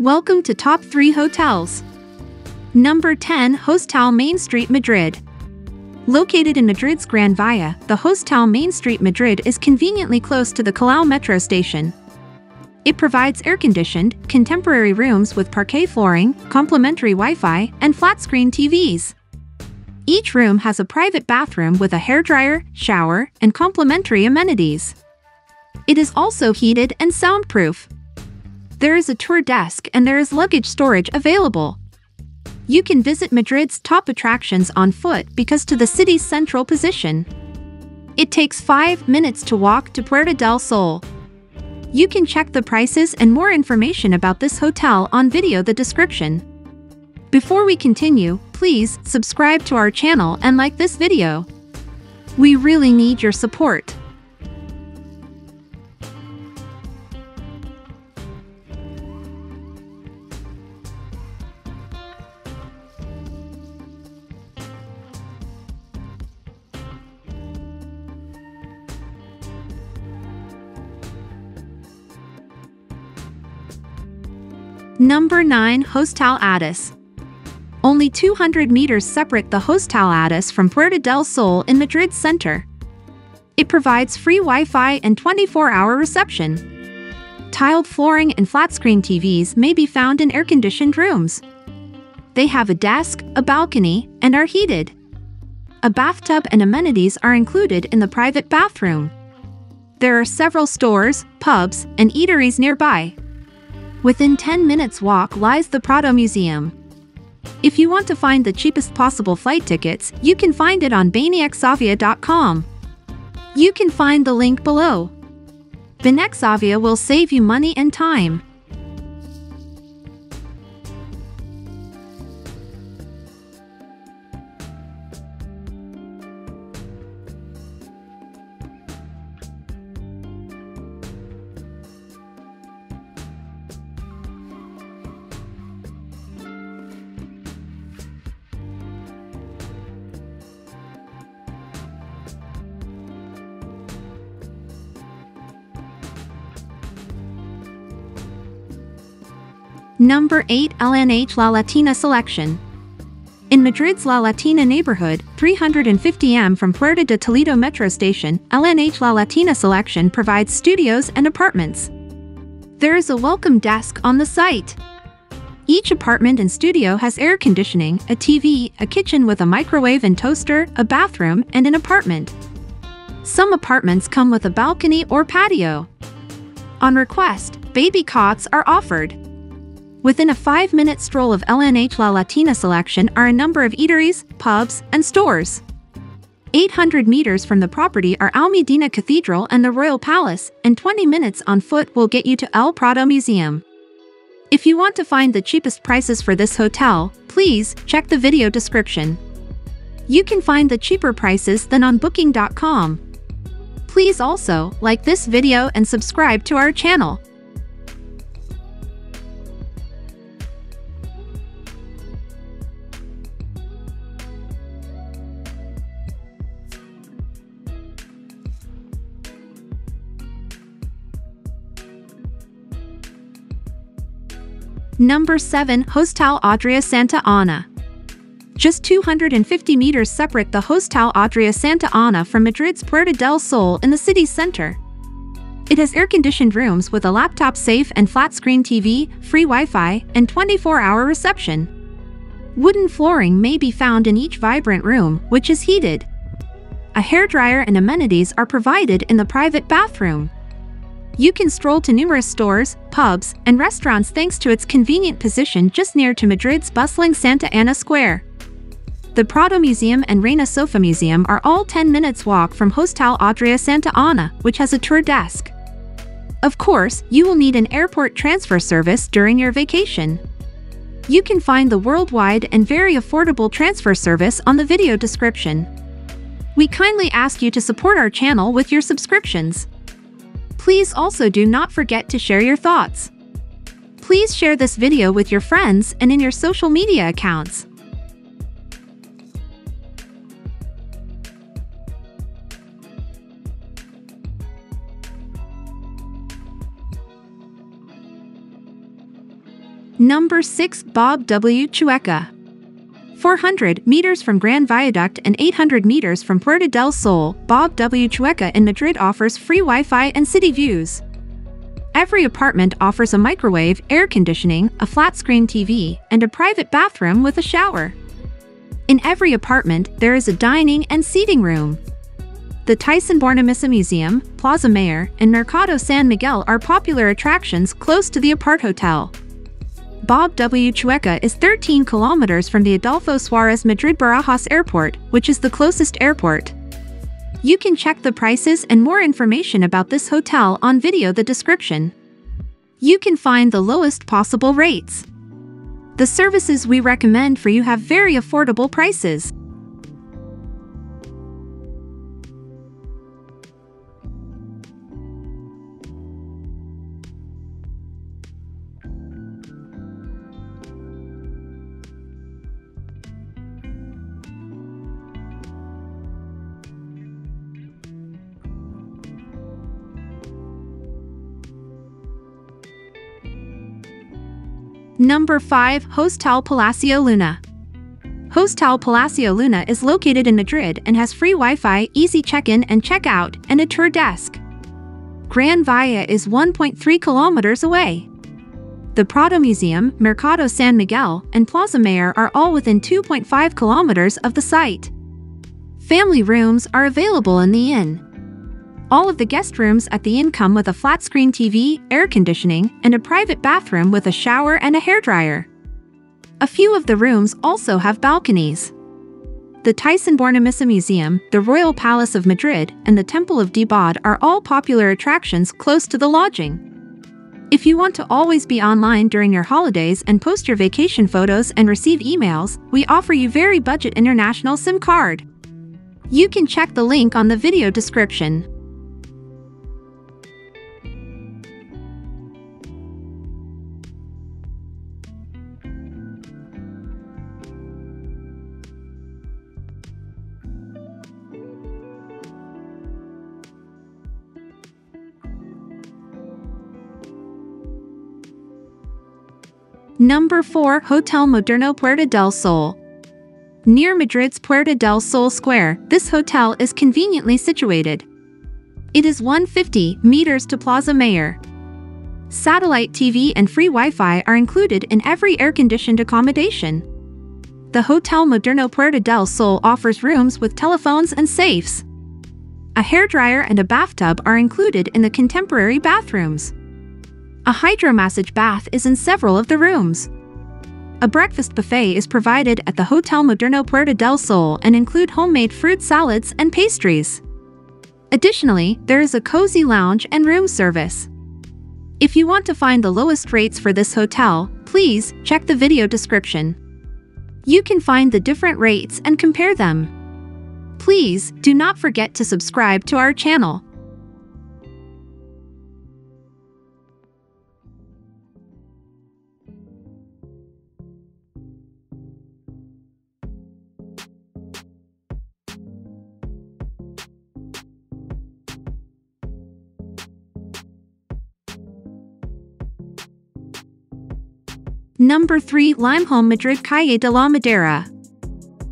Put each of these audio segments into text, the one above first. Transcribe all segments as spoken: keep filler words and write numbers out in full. Welcome to Top three Hotels. Number ten. Hostal Main Street Madrid. Located in Madrid's Gran Vía, the Hostal Main Street Madrid is conveniently close to the Calao Metro Station. It provides air-conditioned, contemporary rooms with parquet flooring, complimentary Wi-Fi, and flat-screen T Vs. Each room has a private bathroom with a hairdryer, shower, and complimentary amenities. It is also heated and soundproof. There is a tour desk and there is luggage storage available. You can visit Madrid's top attractions on foot because to the city's central position. It takes five minutes to walk to Puerta del Sol. You can check the prices and more information about this hotel on video the description. Before we continue, please subscribe to our channel and like this video. We really need your support. Number nine. Hostal Adis. Only two hundred meters separate the Hostal Adis from Puerta del Sol in Madrid's center. It provides free Wi-Fi and twenty-four hour reception. Tiled flooring and flat-screen T Vs may be found in air-conditioned rooms. They have a desk, a balcony, and are heated. A bathtub and amenities are included in the private bathroom. There are several stores, pubs, and eateries nearby. Within ten minutes walk lies the Prado Museum. If you want to find the cheapest possible flight tickets, you can find it on Baniacsavia dot com. You can find the link below. Bunexavia will save you money and time. Number eight. L N H La Latina Selection. In Madrid's La Latina neighborhood, three hundred fifty meters from Puerta de Toledo Metro Station, L N H La Latina Selection provides studios and apartments. There is a welcome desk on the site. Each apartment and studio has air conditioning, a T V, a kitchen with a microwave and toaster, a bathroom, and an apartment. Some apartments come with a balcony or patio. On request, baby cots are offered. Within a five minute stroll of L N H La Latina Selection are a number of eateries, pubs, and stores. eight hundred meters from the property are Almudena Cathedral and the Royal Palace, and twenty minutes on foot will get you to El Prado Museum. If you want to find the cheapest prices for this hotel, please check the video description. You can find the cheaper prices than on booking dot com. Please also like this video and subscribe to our channel. Number seven. Hostal Adria Santa Ana. Just two hundred fifty meters separate the Hostal Adria Santa Ana from Madrid's Puerta del Sol in the city's center. It has air-conditioned rooms with a laptop safe and flat-screen T V, free Wi-Fi, and twenty-four hour reception. Wooden flooring may be found in each vibrant room, which is heated. A hairdryer and amenities are provided in the private bathroom. You can stroll to numerous stores, pubs, and restaurants thanks to its convenient position just near to Madrid's bustling Santa Ana Square. The Prado Museum and Reina Sofia Museum are all ten minutes walk from Hostal Adria Santa Ana, which has a tour desk. Of course, you will need an airport transfer service during your vacation. You can find the worldwide and very affordable transfer service on the video description. We kindly ask you to support our channel with your subscriptions. Please also do not forget to share your thoughts. Please share this video with your friends and in your social media accounts. Number six Bob W. Chueca. four hundred meters from Grand Viaduct and eight hundred meters from Puerta del Sol, Bob W. Chueca in Madrid offers free Wi-Fi and city views. Every apartment offers a microwave, air conditioning, a flat-screen T V, and a private bathroom with a shower. In every apartment, there is a dining and seating room. The Thyssen-Bornemisza Museum, Plaza Mayor, and Mercado San Miguel are popular attractions close to the apart hotel. Bob W. Chueca is thirteen kilometers from the Adolfo Suarez Madrid Madrid-Barajas Airport, which is the closest airport. You can check the prices and more information about this hotel on video the description. You can find the lowest possible rates. The services we recommend for you have very affordable prices. Number five Hostal Palacio Luna. Hostal Palacio Luna is located in Madrid and has free Wi-Fi, easy check-in and check-out, and a tour desk. Gran Vía is one point three kilometers away. The Prado Museum, Mercado San Miguel, and Plaza Mayor are all within two point five kilometers of the site. Family rooms are available in the inn. All of the guest rooms at the inn come with a flat-screen T V, air conditioning, and a private bathroom with a shower and a hairdryer. A few of the rooms also have balconies. The Thyssen-Bornemisza Museum, the Royal Palace of Madrid, and the Temple of Debod are all popular attractions close to the lodging. If you want to always be online during your holidays and post your vacation photos and receive emails, we offer you very budget international SIM card. You can check the link on the video description. Number four Hotel Moderno Puerta del Sol. Near Madrid's Puerta del Sol Square, this hotel is conveniently situated. It is one hundred fifty meters to Plaza Mayor. Satellite T V and free Wi-Fi are included in every air-conditioned accommodation. The Hotel Moderno Puerta del Sol offers rooms with telephones and safes. A hairdryer and a bathtub are included in the contemporary bathrooms. A hydromassage bath is in several of the rooms. A breakfast buffet is provided at the Hotel Moderno Puerta del Sol and include homemade fruit salads and pastries. Additionally, there is a cozy lounge and room service. If you want to find the lowest rates for this hotel, please check the video description. You can find the different rates and compare them. Please do not forget to subscribe to our channel. Number three Limehome Madrid Calle de la Madera.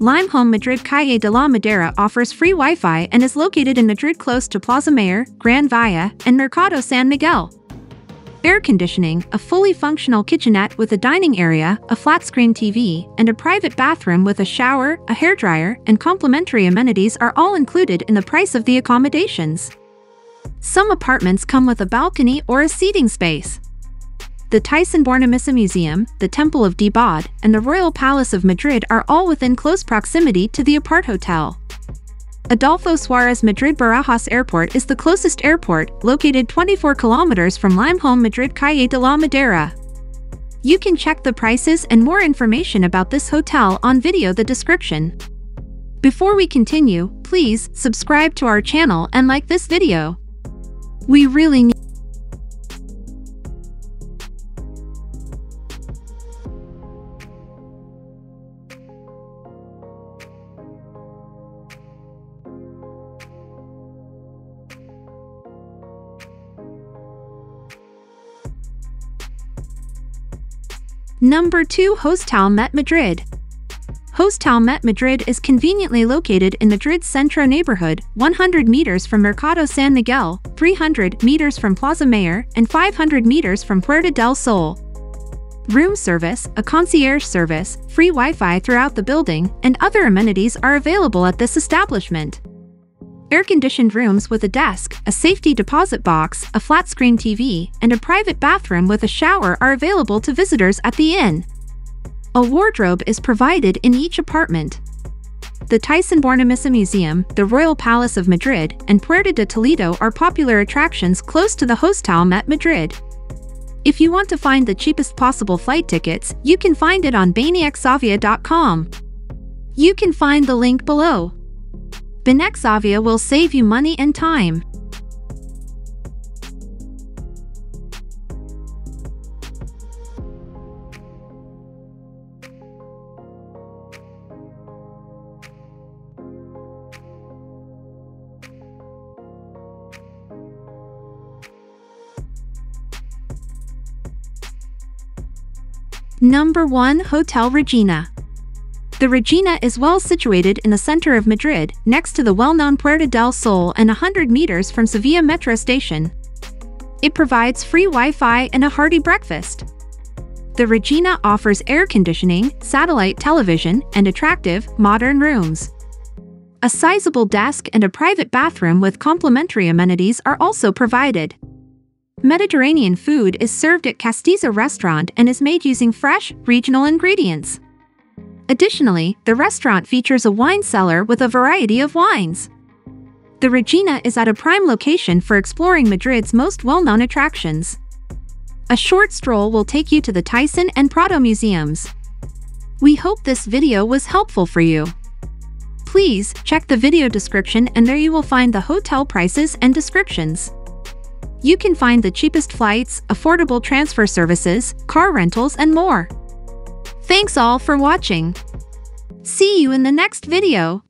Limehome Madrid Calle de la Madera offers free Wi-Fi and is located in Madrid close to Plaza Mayor, Gran Vía, and Mercado San Miguel. Air conditioning, a fully functional kitchenette with a dining area, a flat-screen T V, and a private bathroom with a shower, a hairdryer, and complimentary amenities are all included in the price of the accommodations. Some apartments come with a balcony or a seating space. The Thyssen-Bornemisza Museum, the Temple of Debod, and the Royal Palace of Madrid are all within close proximity to the apart hotel. Adolfo Suarez Madrid Barajas Airport is the closest airport, located twenty-four kilometers from Limehome Madrid Calle de la Madera. You can check the prices and more information about this hotel on video the description. Before we continue, please subscribe to our channel and like this video. We really need Number two. Hostal Met Madrid. Hostal Met Madrid is conveniently located in Madrid's Centro neighborhood, one hundred meters from Mercado San Miguel, three hundred meters from Plaza Mayor, and five hundred meters from Puerta del Sol. Room service, a concierge service, free Wi-Fi throughout the building, and other amenities are available at this establishment. Air-conditioned rooms with a desk, a safety deposit box, a flat-screen T V, and a private bathroom with a shower are available to visitors at the inn. A wardrobe is provided in each apartment. The Thyssen-Bornemisza Museum, the Royal Palace of Madrid, and Puerta de Toledo are popular attractions close to the Hostal Met Madrid. If you want to find the cheapest possible flight tickets, you can find it on Baniacsavia dot com. You can find the link below. Bunexavia will save you money and time. Number one. Hotel Regina. The Regina is well situated in the center of Madrid, next to the well-known Puerta del Sol and one hundred meters from Sevilla Metro Station. It provides free Wi-Fi and a hearty breakfast. The Regina offers air conditioning, satellite television, and attractive, modern rooms. A sizable desk and a private bathroom with complimentary amenities are also provided. Mediterranean food is served at Castiza restaurant and is made using fresh, regional ingredients. Additionally, the restaurant features a wine cellar with a variety of wines. The Regina is at a prime location for exploring Madrid's most well-known attractions. A short stroll will take you to the Thyssen and Prado Museums. We hope this video was helpful for you. Please check the video description and there you will find the hotel prices and descriptions. You can find the cheapest flights, affordable transfer services, car rentals, and more. Thanks all for watching. See you in the next video.